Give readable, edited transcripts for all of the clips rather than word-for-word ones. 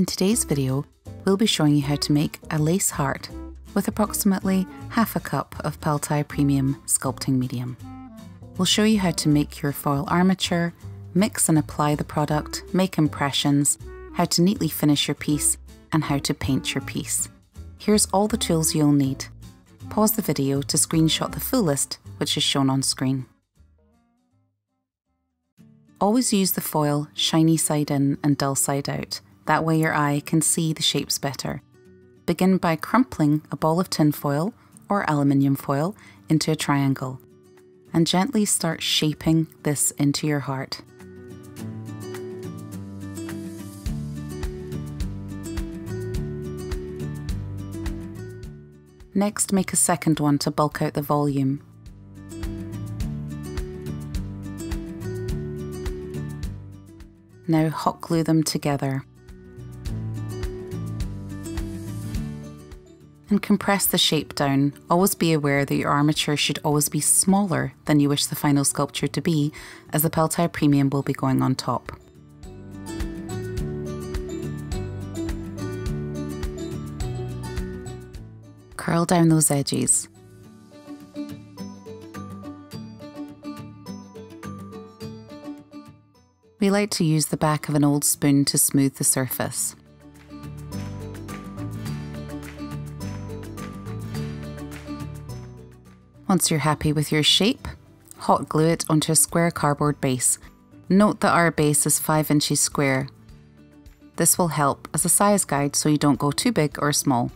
In today's video, we'll be showing you how to make a lace heart with approximately half a cup of Pal Tiya Premium Sculpting Medium. We'll show you how to make your foil armature, mix and apply the product, make impressions, how to neatly finish your piece, and how to paint your piece. Here's all the tools you'll need. Pause the video to screenshot the full list, which is shown on screen. Always use the foil shiny side in and dull side out, that way your eye can see the shapes better. Begin by crumpling a ball of tin foil or aluminium foil into a triangle and gently start shaping this into your heart. Next, make a second one to bulk out the volume. Now hot glue them together and compress the shape down. Always be aware that your armature should always be smaller than you wish the final sculpture to be, as the Pal Tiya Premium will be going on top. Curl down those edges. We like to use the back of an old spoon to smooth the surface. Once you're happy with your shape, hot glue it onto a square cardboard base. Note that our base is 5 inches square. This will help as a size guide so you don't go too big or small.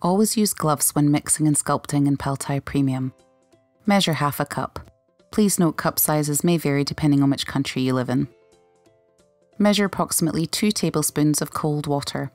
Always use gloves when mixing and sculpting in Pal Tiya Premium. Measure half a cup. Please note cup sizes may vary depending on which country you live in. Measure approximately 2 tablespoons of cold water.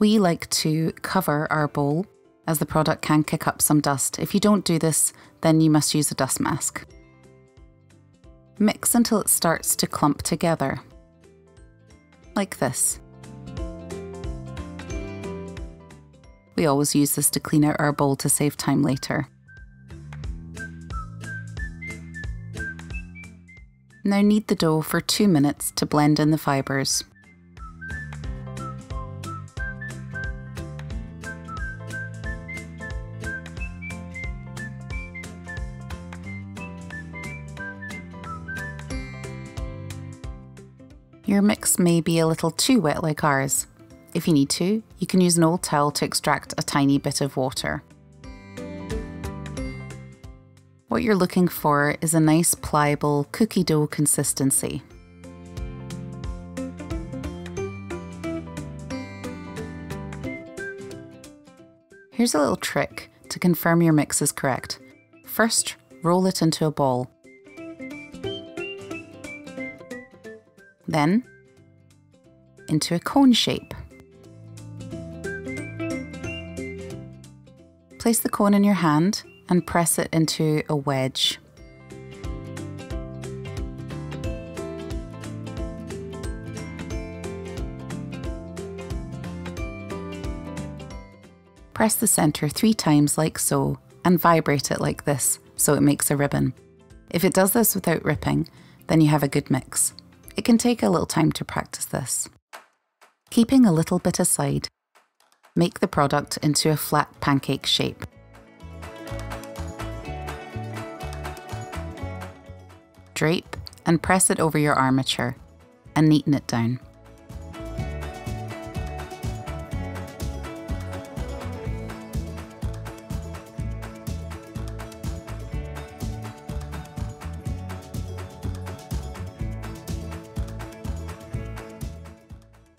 We like to cover our bowl as the product can kick up some dust. If you don't do this, then you must use a dust mask. Mix until it starts to clump together. Like this. We always use this to clean out our bowl to save time later. Now knead the dough for 2 minutes to blend in the fibres. Your mix may be a little too wet like ours. If you need to, you can use an old towel to extract a tiny bit of water. What you're looking for is a nice pliable cookie dough consistency. Here's a little trick to confirm your mix is correct. First, roll it into a ball. Then, into a cone shape. Place the cone in your hand and press it into a wedge. Press the center 3 times like so and vibrate it like this so it makes a ribbon. If it does this without ripping, then you have a good mix. It can take a little time to practice this. Keeping a little bit aside, make the product into a flat pancake shape. Drape and press it over your armature and neaten it down.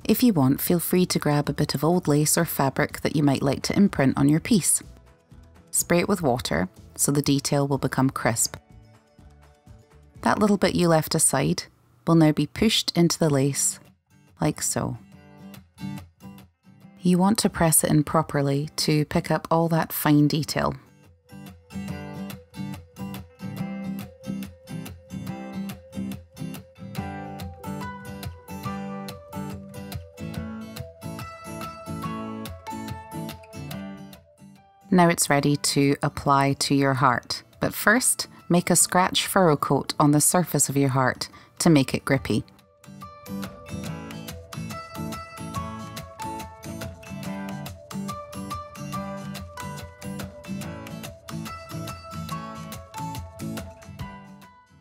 If you want, feel free to grab a bit of old lace or fabric that you might like to imprint on your piece. Spray it with water so the detail will become crisp. That little bit you left aside will now be pushed into the lace, like so. You want to press it in properly to pick up all that fine detail. Now it's ready to apply to your heart. But first, make a scratch furrow coat on the surface of your heart to make it grippy.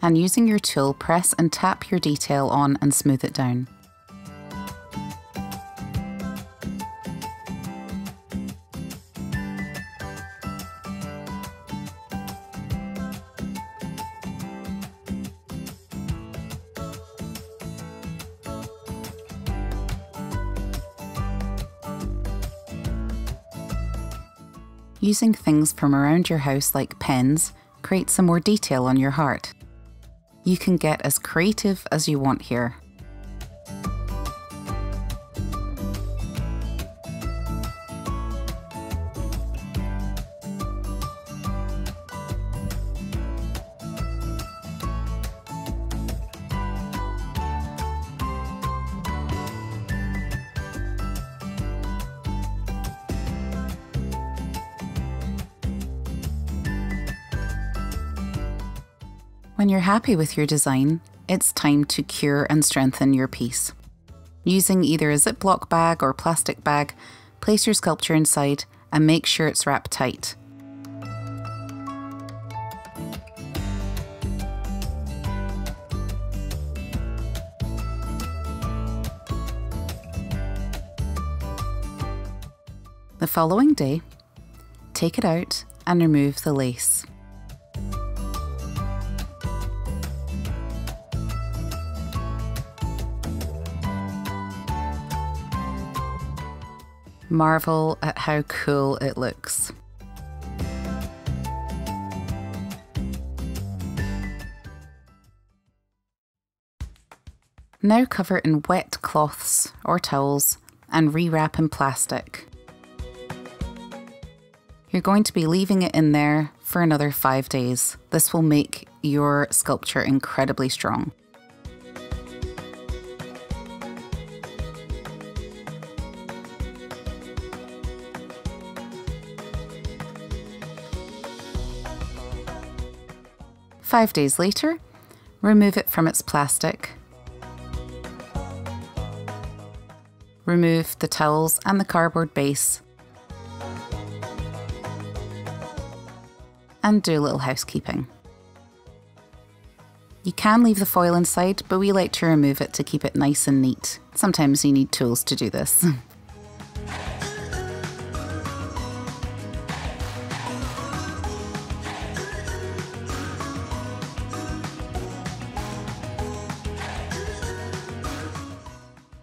And using your tool, press and tap your detail on and smooth it down. Using things from around your house like pens, create some more detail on your heart. You can get as creative as you want here. When you're happy with your design, it's time to cure and strengthen your piece. Using either a Ziploc bag or plastic bag, place your sculpture inside and make sure it's wrapped tight. The following day, take it out and remove the lace. Marvel at how cool it looks. Now cover in wet cloths or towels and rewrap in plastic. You're going to be leaving it in there for another 5 days. This will make your sculpture incredibly strong. Five days later, remove it from its plastic. Remove the towels and the cardboard base. And do a little housekeeping. You can leave the foil inside, but we like to remove it to keep it nice and neat. Sometimes you need tools to do this.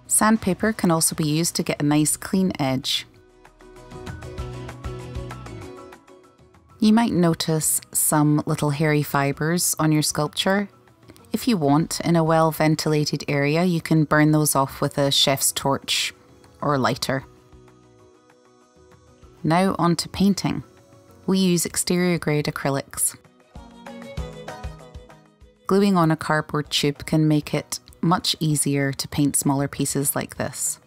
Sandpaper can also be used to get a nice clean edge. You might notice some little hairy fibres on your sculpture. If you want, in a well-ventilated area, you can burn those off with a chef's torch or lighter. Now on to painting. We use exterior grade acrylics. Gluing on a cardboard tube can make it much easier to paint smaller pieces like this.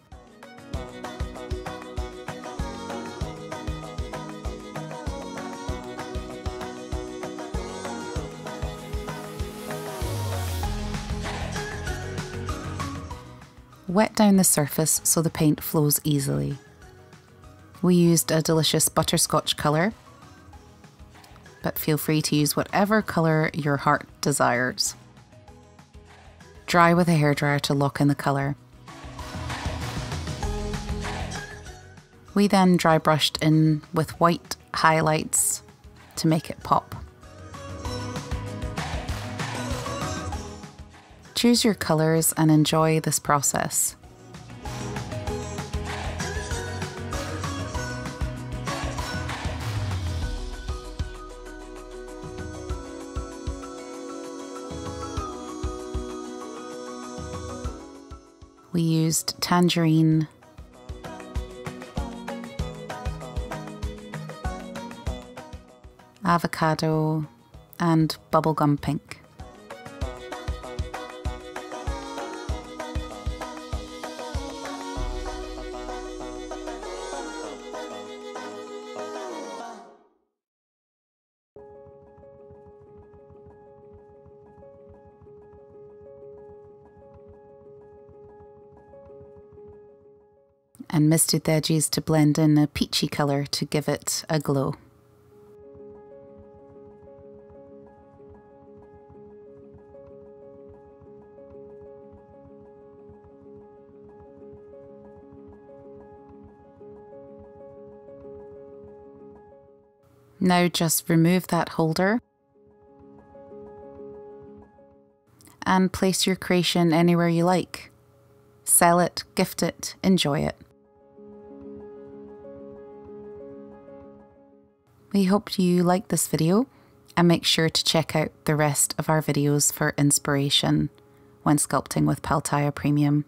Wet down the surface so the paint flows easily. We used a delicious butterscotch colour, but feel free to use whatever colour your heart desires. Dry with a hairdryer to lock in the colour. We then dry brushed in with white highlights to make it pop. Choose your colours and enjoy this process. We used tangerine, avocado, and bubblegum pink. and misted the edges to blend in a peachy colour to give it a glow. Now just remove that holder and place your creation anywhere you like. Sell it, gift it, enjoy it. We hope you liked this video, and make sure to check out the rest of our videos for inspiration when sculpting with Pal Tiya Premium.